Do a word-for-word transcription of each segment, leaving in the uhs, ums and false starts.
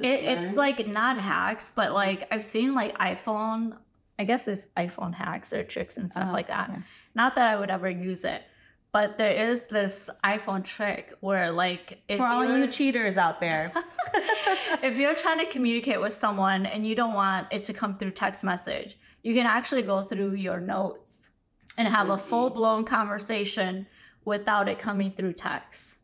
It, it's like not hacks, but like I've seen like iPhone, I guess it's iPhone hacks or tricks and stuff oh, like that. Okay. Not that I would ever use it, but there is this iPhone trick where like if for all you cheaters out there, if you're trying to communicate with someone and you don't want it to come through text message, you can actually go through your notes and have a full blown conversation without it coming through text.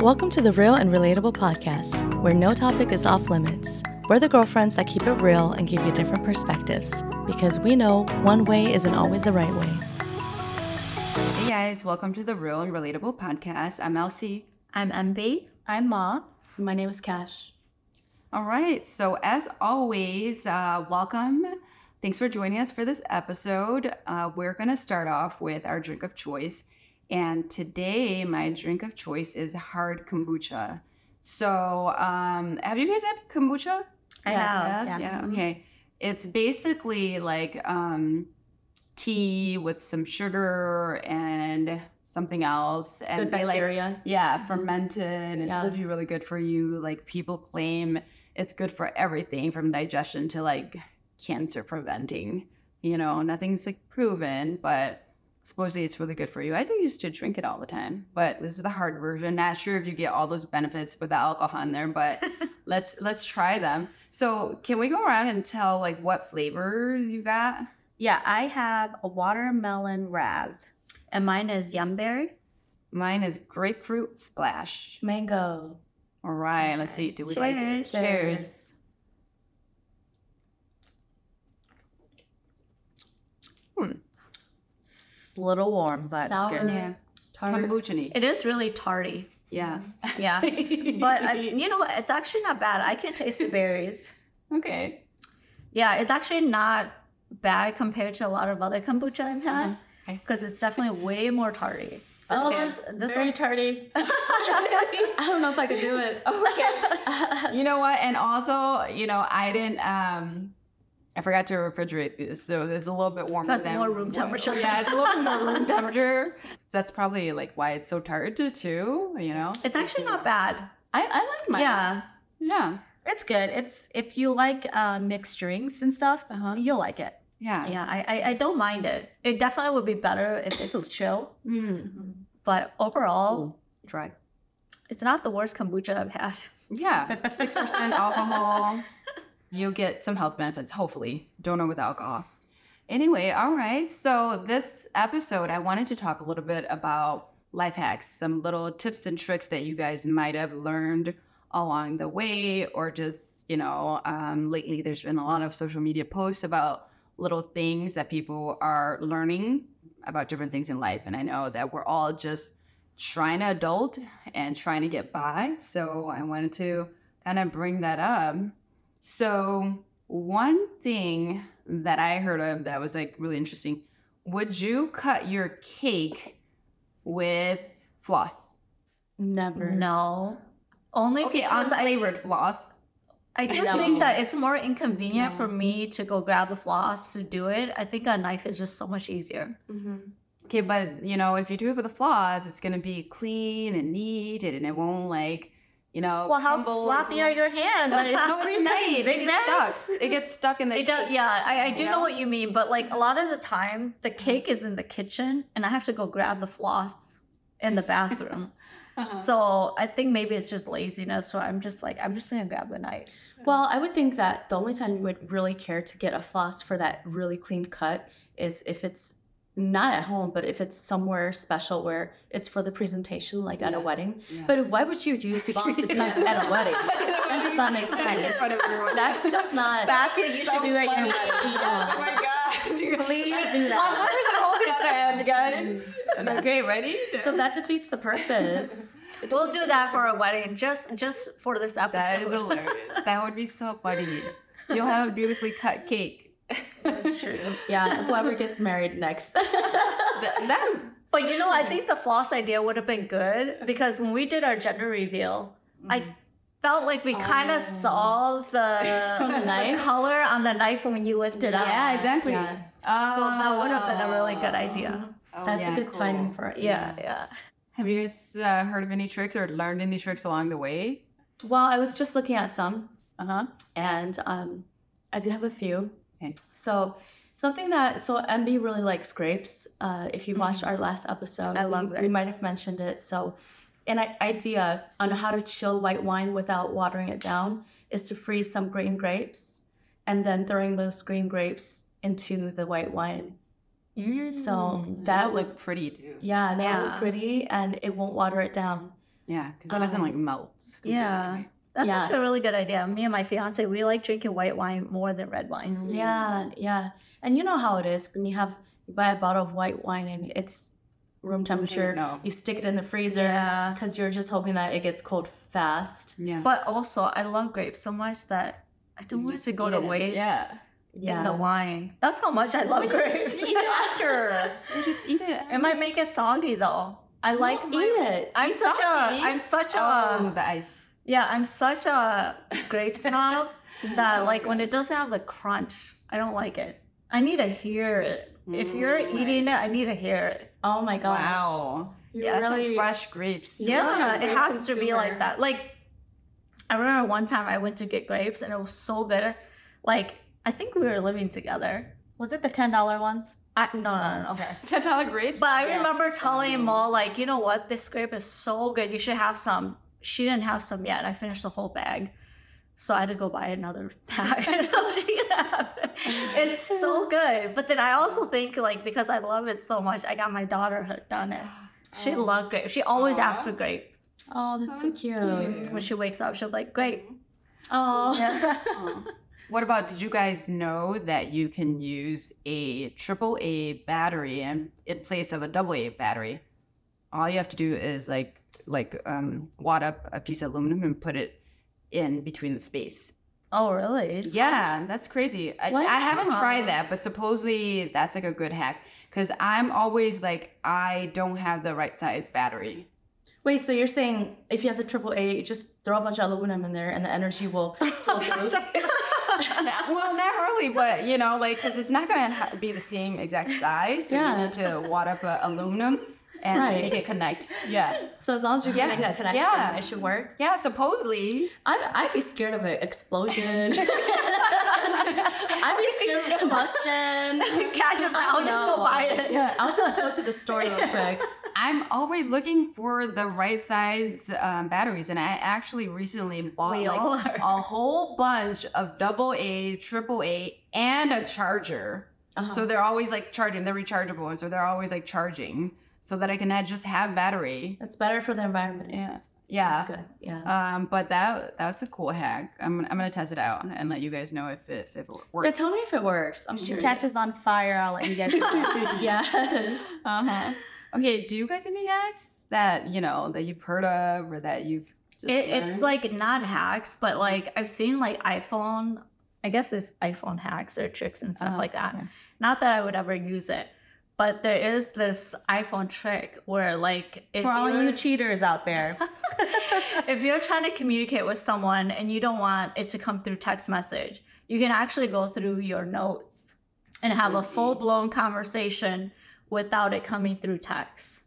Welcome to the Real and Relatable Podcast, where no topic is off limits. We're the girlfriends that keep it real and give you different perspectives, because we know one way isn't always the right way. Hey guys, welcome to the Real and Relatable Podcast. I'm Elsie. I'm M B. I'm Ma. And my name is Cash. All right, so as always, uh, welcome. Thanks for joining us for this episode. Uh, we're going to start off with our drink of choice. And today, my drink of choice is hard kombucha. So, um, have you guys had kombucha? I have. Yes. Yeah. yeah. Okay. It's basically like um, tea with some sugar and something else. And good bacteria. Like, yeah, fermented. It's supposed to be really good for you. Like people claim it's good for everything from digestion to like cancer preventing. You know, nothing's like proven, but supposedly it's really good for you. I used to drink it all the time, but this is the hard version. Not sure if you get all those benefits with the alcohol in there, but let's let's try them. So can we go around and tell like what flavors you got? Yeah, I have a watermelon raz. And mine is yumberry. Mine is grapefruit splash. Mango. All right, okay. Let's see. Do we Cheers. Like it? Cheers. Cheers. Hmm. Little warm, but sour. It's good. Yeah. Kombucha-y. It is really tarty. Yeah. Yeah. But I, you know what? It's actually not bad. I can taste the berries. Okay. Yeah, it's actually not bad compared to a lot of other kombucha I've had because mm-hmm. it's definitely way more tarty. This oh, one's, this very one's... tardy. I don't know if I could do it. Okay. You know what? And also, you know, I didn't... Um, I forgot to refrigerate this, so it's a little bit warmer. That's than more room temperature. Water. Yeah, it's a little bit more room temperature. That's probably like why it's so tart too. You know, it's actually not bad. I, I like mine. Yeah, yeah, it's good. It's if you like uh, mixed drinks and stuff, uh-huh. you'll like it. Yeah, yeah. I, I I don't mind it. It definitely would be better if it was chill. Mm-hmm. But overall, ooh, dry. It's not the worst kombucha I've had. Yeah, six percent alcohol. You'll get some health benefits, hopefully. Don't know with alcohol. Anyway, all right. So this episode, I wanted to talk a little bit about life hacks, some little tips and tricks that you guys might have learned along the way, or just, you know, um, lately there's been a lot of social media posts about little things that people are learning about different things in life. And I know that we're all just trying to adult and trying to get by. So I wanted to kind of bring that up. So one thing that I heard of that was like really interesting, would you cut your cake with floss? Never. No. Only okay, unflavored floss. I just no. think that it's more inconvenient no. for me to go grab a floss to do it. I think a knife is just so much easier. Mm-hmm. Okay, but you know, if you do it with a floss, it's going to be clean and neat and it won't like... You know, well, how sloppy are your hands? No, it's nice. It gets stuck. It gets stuck in the it cake. Does, yeah, I, I do you know? know what you mean. But like a lot of the time, the cake is in the kitchen and I have to go grab the floss in the bathroom. uh-huh. So I think maybe it's just laziness. So I'm just like, I'm just going to grab the knife. Well, I would think that the only time you would really care to get a floss for that really clean cut is if it's not at home, but if it's somewhere special where it's for the presentation, like yeah. at a wedding. Yeah. But why would you use floss to cut at a wedding? That does not make sense. That's just not. That's what you so should do at your wedding. Oh my God. You're going to leave and do that. Guys. Okay, ready? So that defeats the purpose. We'll do that for a wedding, just just for this episode. That is hilarious. That would be so funny. You'll have a beautifully cut cake. That's true. Yeah, whoever gets married next. that, that, but you know, I think the floss idea would have been good because when we did our gender reveal, mm-hmm. I felt like we oh. kind of saw the, From the knife? color on the knife when you lifted yeah, up. Yeah, exactly. Yeah. Oh. So that would have been a really good idea. Oh, That's yeah, a good cool. timing for it. Yeah, yeah. yeah. Have you guys uh, heard of any tricks or learned any tricks along the way? Well, I was just looking at some. Uh-huh. And um, I do have a few. Okay. So something that, so M B really likes grapes. Uh, if you mm-hmm. watched our last episode, I love we, we might have mentioned it. So an idea on how to chill white wine without watering it down is to freeze some green grapes and then throwing those green grapes into the white wine. Mm. So that, that would look pretty too. Yeah, that yeah. would look pretty and it won't water it down. Yeah, because it um, doesn't like melt. Yeah. Right? That's yeah. actually a really good idea. Me and my fiance, we like drinking white wine more than red wine. Mm. Yeah, yeah. And you know how it is when you have, you buy a bottle of white wine and it's room temperature. No. You stick it in the freezer because yeah. you're just hoping that it gets cold fast. Yeah. But also, I love grapes so much that I don't want it to go to waste. Yeah. Yeah. In the wine. That's how much I love grapes. Just eat it after. You just eat it. After. It might make it soggy though. I like oh, eat my, it. I'm eat such soggy. a. I'm such a. Oh, the ice. Yeah, I'm such a grape snob that like when it doesn't have the crunch, I don't like it. I need to hear it. Mm, if you're right. eating it, I need to hear it. Oh my gosh. Wow. You're yeah, really some fresh grapes. Yeah, really it has consumer. to be like that. Like, I remember one time I went to get grapes and it was so good. Like, I think we were living together. Was it the ten dollar ones? I, no, no, no, okay. ten dollar grapes? But I yes. remember telling um, Mo, like, you know what? This grape is so good. You should have some. She didn't have some yet. I finished the whole bag. So I had to go buy another pack. So she didn't have it. It's so good. But then I also think, like, because I love it so much, I got my daughter hooked on it. She oh. loves grape. She always Aww. asks for grape. Oh, that's so cute. cute. When she wakes up, she'll be like, grape. Oh. Yeah. oh. What about, did you guys know that you can use a triple A battery in place of a double A battery? All you have to do is, like, like um wad up a piece of aluminum and put it in between the space. Oh really? Yeah, that's crazy. I, I haven't tried that, but supposedly that's like a good hack because I'm always like, I don't have the right size battery. Wait, so you're saying if you have the triple A, just throw a bunch of aluminum in there and the energy will flow through? Well, not really, but you know, like, because it's not going to ha- be the same exact size, so yeah. you need to wad up a aluminum and right. make it connect. Yeah. So as long as you yeah. make that connection, yeah. it should work. Yeah, supposedly. I'd, I'd be scared of an explosion. I'd be scared of combustion. Cash is like, I'll just go buy it. Yeah, I'll just go to the store real quick. I'm always looking for the right size um, batteries, and I actually recently bought we like a whole bunch of double A, triple A, and a charger. Uh-huh. So they're always like charging. They're rechargeable, and so they're always like charging. So that I can just have battery. That's better for the environment. Yeah. Yeah. That's good. Yeah. Um, but that that's a cool hack. I'm I'm gonna test it out and let you guys know if it if it works. Yeah, tell me if it works. I'm sure. If it catches on fire, I'll let you guys know. Yes. Uh-huh. Okay, do you guys have any hacks that you know that you've heard of or that you've just it, it's like not hacks, but like I've seen like iPhone, I guess it's iPhone hacks or tricks and stuff oh, like that. Okay. Not that I would ever use it. But there is this iPhone trick where, like, if for all you cheaters out there, if you're trying to communicate with someone and you don't want it to come through text message, you can actually go through your notes and have Easy. a full-blown conversation without it coming through text.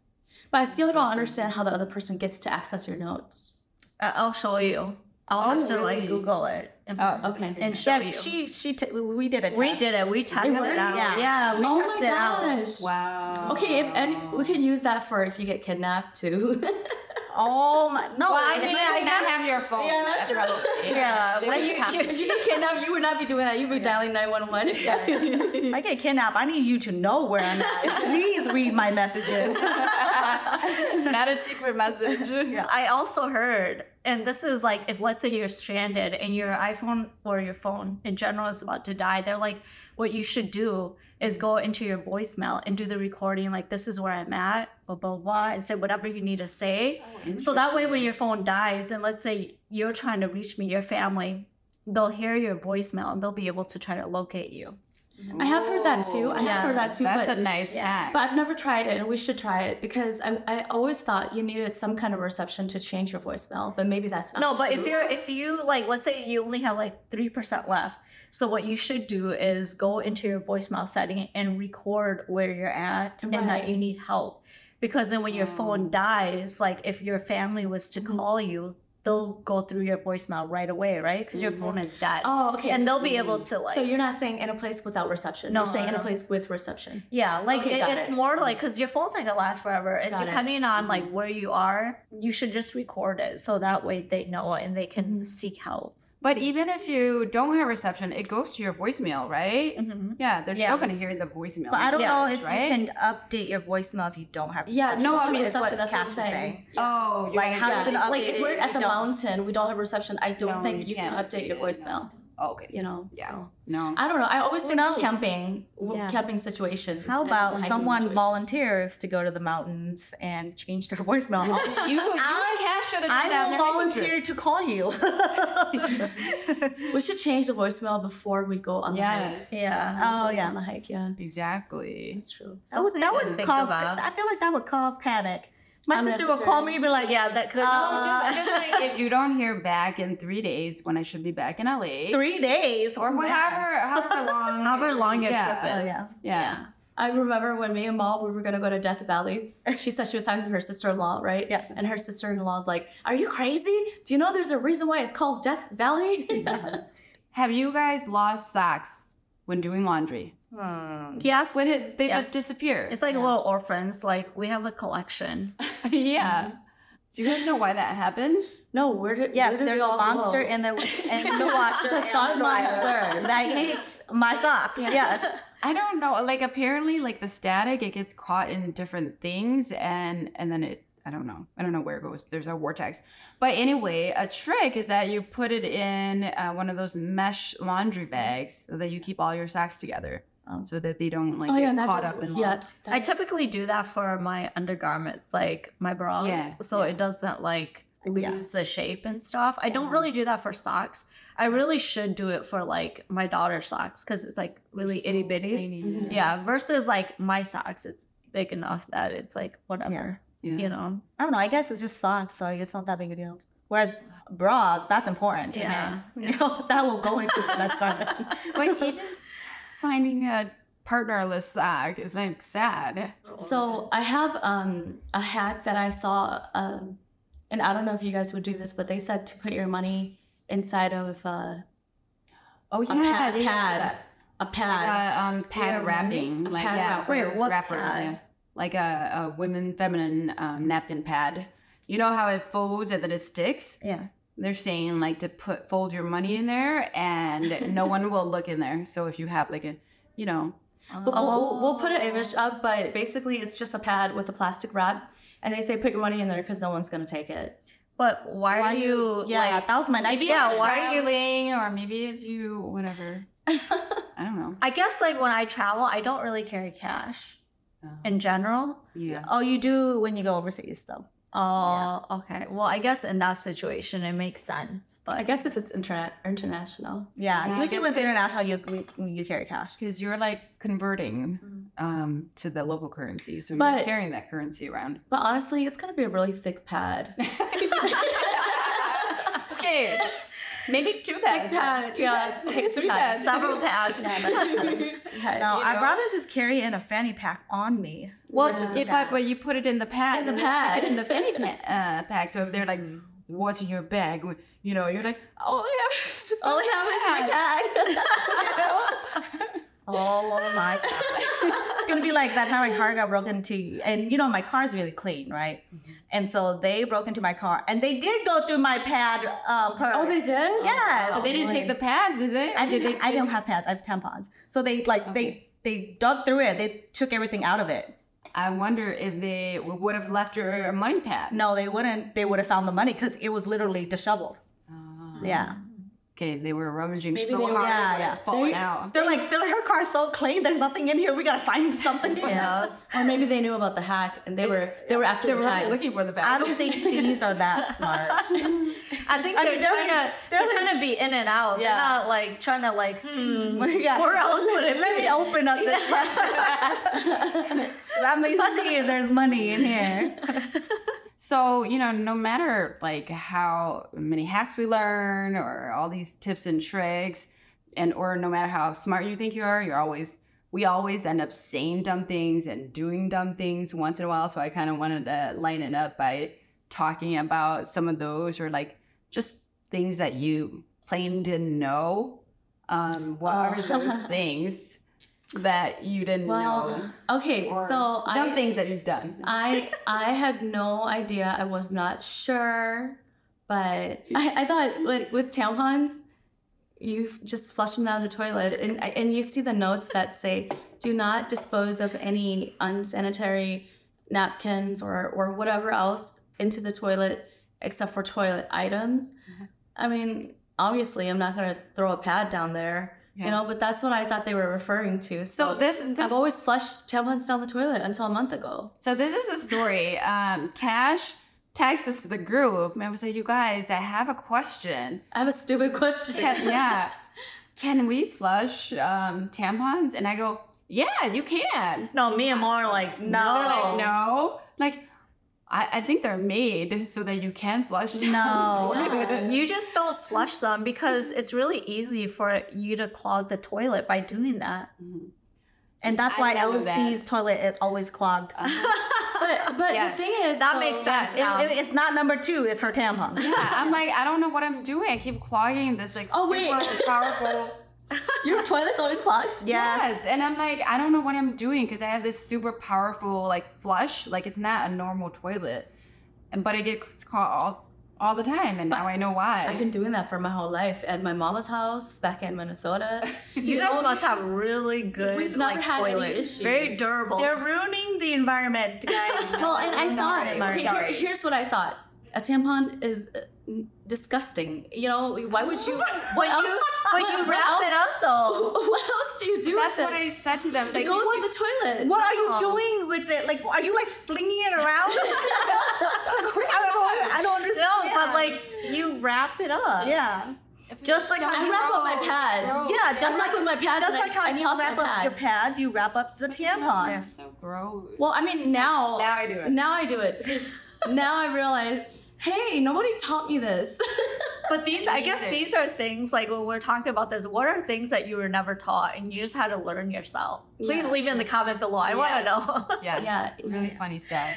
But I still don't understand how the other person gets to access your notes. Uh, I'll show you. I'll oh, have to really? like Google it. And, oh, okay. And show yeah, you. She, she t- we did a test. We did it. We tested really? it out. Yeah, yeah we oh tested it out. Wow. Okay, if any, we can use that for if you get kidnapped too. Oh my! No, well, I mean, I not have your phone. Yeah, that's right. Yeah, yeah. When you, you, if you get kidnapped, you would not be doing that. You'd be dialing nine one one. If I get kidnapped, I need you to know where I'm at. Please read my messages. Not a secret message. Yeah. I also heard, and this is like, if let's say you're stranded and your iPhone or your phone in general is about to die, they're like, what you should do is go into your voicemail and do the recording, like, this is where I'm at, blah, blah, blah, and say whatever you need to say. Oh, so that way when your phone dies, then let's say you're trying to reach me, your family, they'll hear your voicemail and they'll be able to try to locate you. I have heard that too. I yeah, have heard that too. That's but, a nice yeah. hack. But I've never tried it, and we should try it because I I always thought you needed some kind of reception to change your voicemail, but maybe that's not. No, true. But if you're if you like, let's say you only have like three percent left, so what you should do is go into your voicemail setting and record where you're at right. and that you need help, because then when your oh. phone dies, like if your family was to call you, they'll go through your voicemail right away, right? Because mm-hmm. your phone is dead. Oh, okay. And they'll be mm-hmm. able to like... So you're not saying in a place without reception. No, you're saying in a place with reception. Yeah, like okay, it, it's it. more like... Because your phone's not going to last forever. It, depending it. on mm-hmm. like where you are, you should just record it. So that way they know it and they can mm-hmm. seek help. But even if you don't have reception, it goes to your voicemail, right? Mm-hmm. Yeah, they're yeah. still going to hear the voicemail. But I don't yeah. know if right? you can update your voicemail if you don't have reception. Yeah, no, I mean, it's what Cash is saying. saying. Oh, you're like, how you yeah. Like, if we're at the mountain, we don't have reception, I don't no, think you can update your voicemail. No. Oh, okay. You know, yeah. So. No. I don't know. I always Who think knows? camping, yeah. camping situations. How about someone situations. volunteers to go to the mountains and change their voicemail? you, you I, should have done I that. will volunteer to call you. We should change the voicemail before we go on yes. the hike. Yeah. Oh, yeah. On the hike, yeah. Exactly. That's true. That would, that would cause, I feel like that would cause panic. My sister will call me and be like, yeah, that could... Oh, just, just like if you don't hear back in three days when I should be back in L A. Three days? Or whatever, however long... however long your yeah. trip is. Yeah. Yeah. yeah. I remember when me and Mom, we were going to go to Death Valley. She said she was talking to her sister-in-law, right? Yeah. And her sister-in-law's like, are you crazy? Do you know there's a reason why it's called Death Valley? Yeah. Have you guys lost socks when doing laundry? Hmm. Yes. When it, they yes. just disappear. It's like yeah. little orphans. Like, we have a collection. yeah. Mm-hmm. Do you guys know why that happens? No, where did yes, where do there's a monster go? in the in the washer. The sock monster that hates my socks. Yeah. Yes. I don't know. Like, apparently, like the static, it gets caught in different things, and and then it. I don't know. I don't know where it goes. There's a vortex. But anyway, a trick is that you put it in uh, one of those mesh laundry bags so that you keep all your socks together. So that they don't like oh, yeah, get caught up in yeah. I typically do that for my undergarments, like my bras, yeah, so yeah. it doesn't like lose yeah. the shape and stuff. I yeah. don't really do that for socks. I really should do it for like my daughter's socks because it's like really so itty bitty. Mm-hmm. Yeah, versus like my socks, it's big enough that it's like whatever. Yeah. Yeah. You know, I don't know. I guess it's just socks, so it's not that big a deal. Whereas bras, that's important. Yeah, yeah. You know, that will go into the best garment. Wait, even. Finding a partnerless sock is like sad. So I have um, a hack that I saw, um, and I don't know if you guys would do this, but they said to put your money inside of a oh yeah a pad, they pad a pad like a, um, pad yeah. wrapping a like pad yeah wrap. Wait, what wrapper yeah. like a, a women feminine um, napkin pad. You know how it folds and then it sticks. Yeah. They're saying like to put fold your money in there and no one will look in there. So if you have like a, you know, oh. we'll, we'll put an image up, but basically it's just a pad with a plastic wrap and they say put your money in there because no one's going to take it. But why, why are you, yeah, like, yeah, that was my next maybe yeah, why are you or maybe if you, whatever, I don't know. I guess like when I travel, I don't really carry cash oh. in general. Yeah. Oh, you do when you go overseas though. Oh, yeah. Okay. Well, I guess in that situation, it makes sense. But I guess if it's inter- international. Yeah. yeah usually with international, you, you carry cash. Because you're like converting mm-hmm. um, to the local currency. So but, you're carrying that currency around. But honestly, it's going to be a really thick pad. Okay. Maybe two pads. Thick pad. Two yeah. pads. Okay, two pads. Several pads. Yeah, that's no, you I'd know? rather just carry in a fanny pack on me. Well, yeah. but, but you put it in the pad. In the, the pad. In the fanny pa- uh, pack. So if they're like, what's in your bag? You know, you're like, all I have is, all I have is my pad. All of my God. It's going to be like that time my car got broken into. And, you know, my car is really clean, right? Mm-hmm. And so they broke into my car. And they did go through my pad uh, purse. Oh, they did? Yeah. Oh, but they didn't take the pads, did they? I did. They, I don't have pads. I have tampons. So they, like, okay. they, they dug through it. They took everything out of it. I wonder if they would have left your money pad. No, they wouldn't. They would have found the money because it was literally disheveled. Oh. Yeah. Okay, they were rummaging Maybe so they, hard, yeah, like, yeah. falling out. They're like, they're like, her car's so clean. There's nothing in here. We gotta find something. Yeah. Or maybe they knew about the hack and they, they were they were after. They were really looking for the bag. I don't think thieves are that smart. I think I they're mean, trying they're, to they're, they're trying to be in and out. Yeah. They're not like trying to like hmm. Yeah. Where else would it? Let me open up this. Let me see if there's money in here. So, you know, no matter like how many hacks we learn or all these tips and tricks and or no matter how smart you think you are, you're always we always end up saying dumb things and doing dumb things once in a while. So I kind of wanted to line it up by talking about some of those or like just things that you plain didn't know? Um, what uh, are those things that you didn't well, know? Okay, or so dumb I, things that you've done. I I had no idea. I was not sure, but I, I thought like with tampons, you just flush them down the toilet, and and you see the notes that say, "Do not dispose of any unsanitary napkins or or whatever else into the toilet except for toilet items." Mm-hmm. I mean, obviously, I'm not gonna throw a pad down there. Yeah. You know, but that's what I thought they were referring to. So, so this, this, I've always flushed tampons down the toilet until a month ago. So this is a story. Um, Cash texts us to the group and was like, "You guys, I have a question. I have a stupid question. Can, yeah, can we flush um, tampons?" And I go, "Yeah, you can." No, me and more like no, like, no, like. I, I think they're made so that you can flush them. No, no, you just don't flush them because it's really easy for you to clog the toilet by doing that. Mm-hmm. And that's I why L C's that. Toilet is always clogged. Uh-huh. But but yes. The thing is, that so, makes sense. Yes. It, it, it's not number two; it's her tampon. Yeah, I'm like, I don't know what I'm doing. I keep clogging this like oh, super wait. powerful. Your toilet's always clogged? Yes. yes. And I'm like, I don't know what I'm doing because I have this super powerful like flush. Like it's not a normal toilet. And but it gets caught all, all the time. And but now I know why. I've been doing that for my whole life. At my mama's house back in Minnesota. You, you guys must have really good We've never like, had toilets. Any issues. Very durable. They're ruining the environment, guys. Well, and I thought, okay, here, here's what I thought. A tampon is disgusting. You know, why would you... What else? But you wrap else, it up though. What else do you do That's with it? That's what I said to them. It like, goes in the toilet. What are you doing with it? Like, are you like flinging it around? I, don't, I don't understand. No, but like you wrap it up. Yeah. Just like so I wrap gross. up my pads. Gross. Yeah, just yeah. like with my pads. Just like how I, I you wrap up your pads, you wrap up the tampon. They're so gross. Well, I mean now. Now I do it. Now I do it because now I realize, hey, nobody taught me this. But these, I guess these are things, like when we're talking about this, what are things that you were never taught and you just had to learn yourself? Please yeah. leave it in the comment below. I yes. want to know. Yes. Yeah. Really yeah. funny stuff.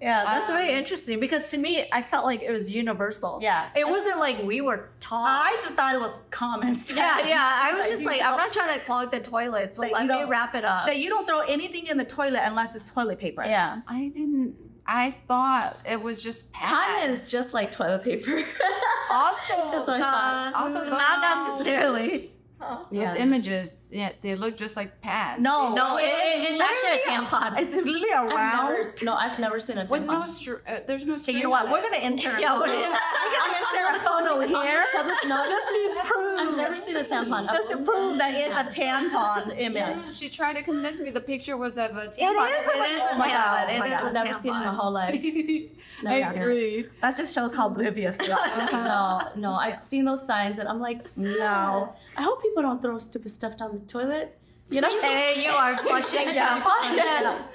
Yeah, that's um, very interesting because to me, I felt like it was universal. Yeah. It wasn't like we were taught. I just thought it was common sense. Yeah, yeah. I was just like, I'm not trying to clog the toilet, so let me wrap it up. That you don't throw anything in the toilet unless it's toilet paper. Yeah. I didn't... I thought it was just pads. Cotton is just like toilet paper. Also, that's what I thought. Uh, also, those not necessarily. Huh. Those yeah. images, yeah, they look just like pads. No, no, it, it, it's actually a tampon. It's really a round. Never, no, I've never seen a tampon. With no str- uh, there's no string. Okay, you know what? We're gonna insert. Yeah, we're gonna insert a photo here. No, just to prove. I've never seen a tampon. Just to prove that it's a tampon image. Yeah, she tried to convince me the picture was of a tampon. It is. It is. Oh my god! It is. I've never seen it in my whole life. I agree. That just shows how oblivious you are. No, no, I've seen those signs, and I'm like, no. I hope people. People don't throw stupid stuff down the toilet. You know, hey, you are flushing tampons. Yes.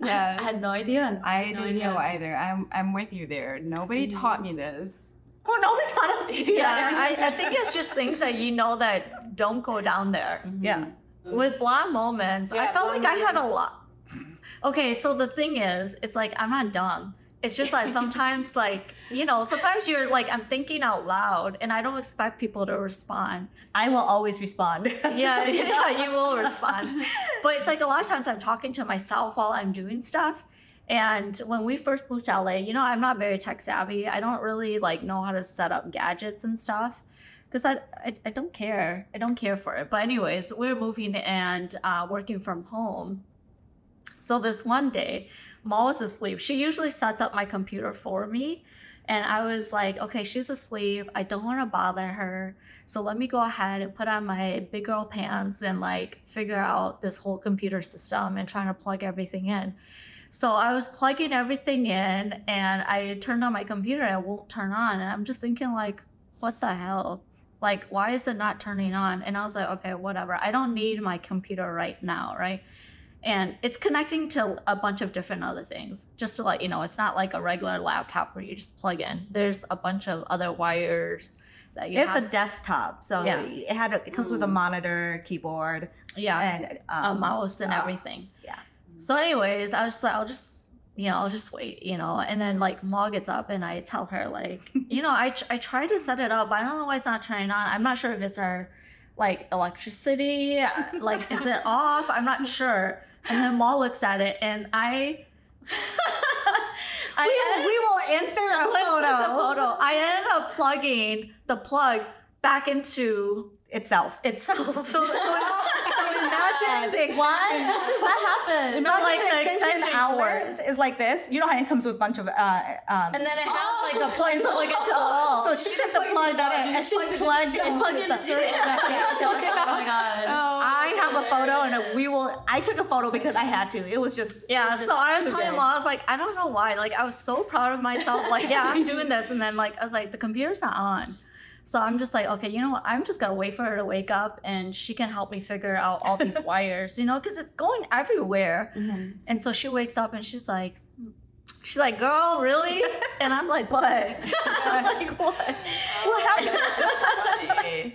Yes. I had no idea. I, I had no didn't idea. know either. I'm, I'm with you there. Nobody mm. taught me this. Oh, nobody taught us. Yeah, yeah. I, I think it's just things that you know that don't go down there. Mm-hmm. Yeah. Mm-hmm. With blonde moments, yeah, I felt like moments. I had a lot. Okay, so the thing is, it's like I'm not dumb. It's just like sometimes like, you know, sometimes you're like, I'm thinking out loud and I don't expect people to respond. I will always respond. Yeah, yeah, you will respond. But it's like a lot of times I'm talking to myself while I'm doing stuff. And when we first moved to L A, you know, I'm not very tech savvy. I don't really like know how to set up gadgets and stuff because I, I, I don't care. I don't care for it. But anyways, we're moving and uh, working from home. So this one day, Mom was asleep. She usually sets up my computer for me. And I was like, okay, she's asleep. I don't want to bother her. So let me go ahead and put on my big girl pants and like figure out this whole computer system and trying to plug everything in. So I was plugging everything in and I turned on my computer and it won't turn on. And I'm just thinking like, what the hell? Like, why is it not turning on? And I was like, okay, whatever. I don't need my computer right now, right? And it's connecting to a bunch of different other things. Just to let you know, it's not like a regular laptop where you just plug in. There's a bunch of other wires that you it's have. It's a desktop. So yeah. it had a, it comes Ooh. with a monitor, keyboard. Yeah, and um, a mouse and uh, everything. Yeah. So anyways, I was like, I'll just you know, I'll just wait, you know. And then like Ma gets up and I tell her like, you know, I, I try to set it up, but I don't know why it's not turning on. I'm not sure if it's our like electricity, like is it off? I'm not sure. And then Ma looks at it and I, I we, we will insert a photo. photo. I ended up plugging the plug back into itself. Itself. So, so imagine the extension. Why? How does that happen? Imagine so like the, the extension, extension outward is like this. You know how it comes with a bunch of... Uh, um, and then it has oh, like a plug to plug into the wall. So she, she took the plug that in and she plugged it into the circuit. Oh my God. Oh, I have a photo and a, we will... I took a photo because I had to. It was just... Yeah, was just so I was telling Mom, I was like, I don't know why. Like, I was so proud of myself. Like, yeah, I'm doing this. And then like, I was like, the computer's not on. So I'm just like, okay, you know what? I'm just going to wait for her to wake up and she can help me figure out all these wires, you know, because it's going everywhere. Mm-hmm. And so she wakes up and she's like, she's like, girl, really? And I'm like, what? I'm like, what? What happened?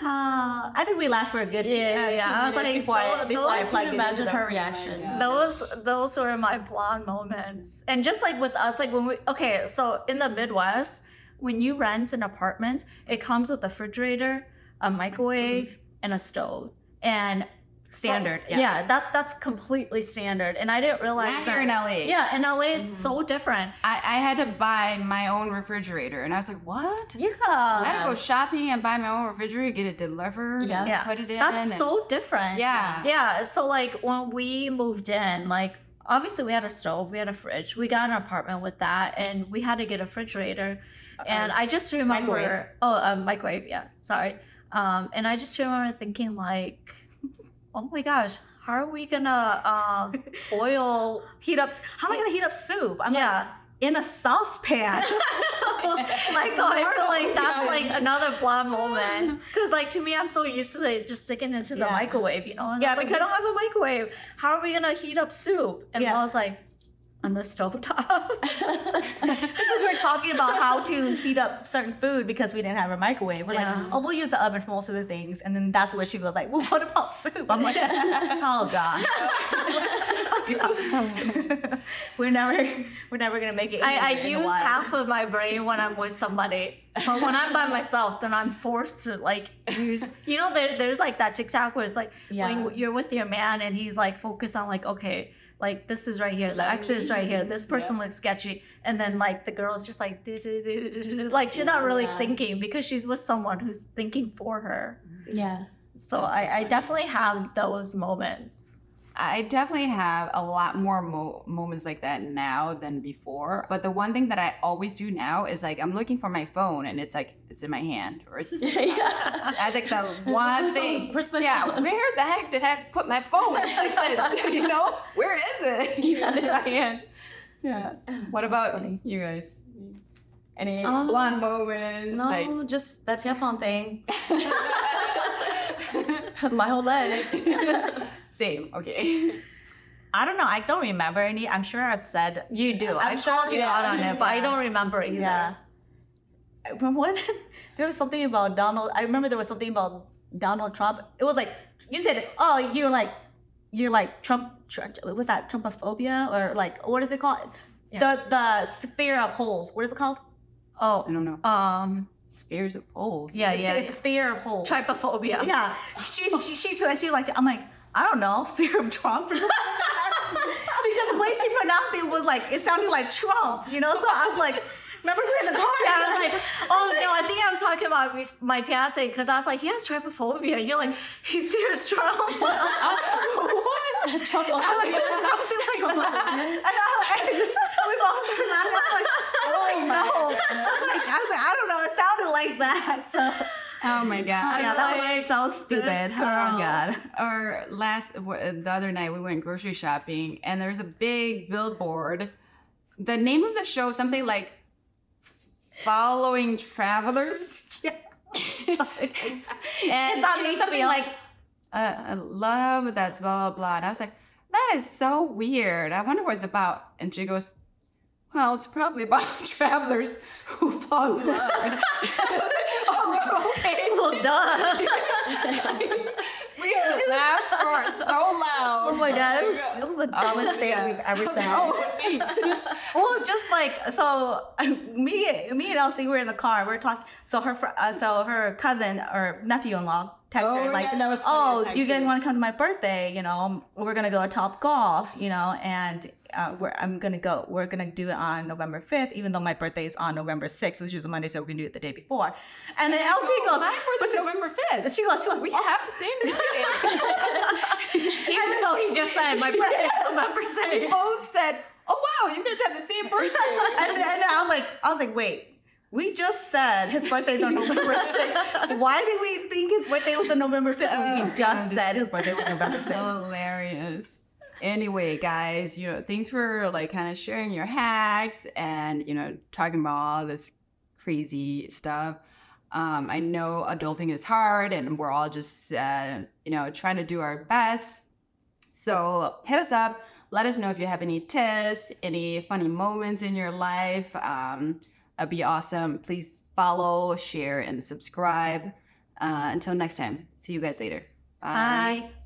Uh, I think we laughed for a good yeah, two, yeah. two yeah. I was like, before, so, before those, I plugged imagine her reaction. Yeah. Those, those were my blonde moments. And just like with us, like when we, okay, so in the Midwest, when you rent an apartment, it comes with a refrigerator, a microwave, mm-hmm. and a stove. And standard, yeah. Yeah, that, that's completely standard. And I didn't realize Not that. Here in L A. Yeah, in L A is mm-hmm. so different. I, I had to buy my own refrigerator. And I was like, what? Yeah. I had to go shopping and buy my own refrigerator, get it delivered, yeah. and yeah. put it in. That's and, so different. Yeah. Yeah, so like when we moved in, like obviously we had a stove, we had a fridge. We got an apartment with that and we had to get a refrigerator. And I just remember, microwave. oh, a um, microwave, yeah, sorry. Um, and I just remember thinking like, oh my gosh, how are we gonna uh, boil, heat up? How am I gonna heat up soup? I'm yeah. like in a saucepan. Like so, I feel like that's like another blonde moment because like to me, I'm so used to like, just sticking into the yeah. microwave, you know? And yeah, because like, I don't have a microwave. How are we gonna heat up soup? And yeah. I was like. On the stovetop. Because we're talking about how to heat up certain food because we didn't have a microwave. We're yeah. like, oh, we'll use the oven for most of the things. And then that's where she was like, well, what about soup? I'm like, oh, God. we're never we're never going to make it. I, I use half of my brain when I'm with somebody. But when I'm by myself, then I'm forced to like use, you know, there, there's like that TikTok where it's like yeah. when you're with your man and he's like focused on like, okay, like this is right here, the exit is right here, this person yeah. looks sketchy. And then like the girl's just like, do, do, do, do, do. Like she's not really yeah. thinking because she's with someone who's thinking for her. Yeah. So, so I, I definitely have those moments. I definitely have a lot more mo- moments like that now than before. But the one thing that I always do now is like, I'm looking for my phone and it's like, it's in my hand. Or it's yeah. That's like the one thing. Phone? Yeah, where the heck did I put my phone? Like this, you know? Where is it? You got it in my hand. Yeah. What about you guys? Any um, blonde moments? No, like, just that telephone thing. My whole life. Same. Okay. I don't know. I don't remember any. I'm sure I've said. You do. I'm I've sure called you out on it, but yeah. I don't remember either. Yeah. What? There was something about Donald. I remember there was something about Donald Trump. It was like, you said, oh, you're like, you're like Trump. Trump was that Trumpophobia or like, what is it called? Yeah. The the sphere of holes. What is it called? Oh. I don't know. Um. Spheres of holes. Yeah, yeah. It's a fear of holes. Trypophobia. Yeah. She she she she, she like I'm like I don't know fear of Trump because the way she pronounced it was like it sounded like Trump, you know. So I was like, remember we were in the car? Yeah, I was like, oh no, I think I was talking about my fiance because I was like he has trypophobia. And you're like he fears Trump. What? I was like, I know. We both turned around. I was like, no. I was like, I don't know. It sounded like that. So. Oh my God. I know, that like, was so stupid. Oh my God. Or last, the other night we went grocery shopping and there's a big billboard. The name of the show, something like Following Travelers. Yeah. And it's you know, something like, uh, love that's blah, blah, blah. And I was like, that is so weird. I wonder what it's about. And she goes, well, it's probably about travelers who fall in love. I was like, oh, okay. Well, duh. We laughed for so loud. my god, that was, that was the dumbest thing yeah. we've ever said. Oh, well, it was just like, so me, me and Elsie were in the car. We were talking. So her, uh, so her cousin or nephew-in-law texted oh, her like, yeah, that was "Oh, you guys want to come to my birthday? You know, we're gonna go to Top Golf. You know, and." Uh, where I'm gonna go, we're gonna do it on November fifth, even though my birthday is on November sixth, which is a Monday, so we're gonna do it the day before. And, and then Elsie oh, goes, "My birthday's November fifth." She goes, she goes, "We oh. have the same birthday." Even though he just said my birthday is November sixth. We both said, "Oh wow, you guys have the same birthday." and, and I was like, I was like, wait. We just said his birthday's on November sixth. Why did we think his birthday was on November fifth? Oh, we just God. said his birthday was November sixth. Hilarious. Anyway, guys, you know, thanks for like kind of sharing your hacks and, you know, talking about all this crazy stuff. Um, I know adulting is hard and we're all just, uh, you know, trying to do our best. So hit us up. Let us know if you have any tips, any funny moments in your life. Um, that'd be awesome. Please follow, share, and subscribe. Uh, until next time. See you guys later. Bye. Bye.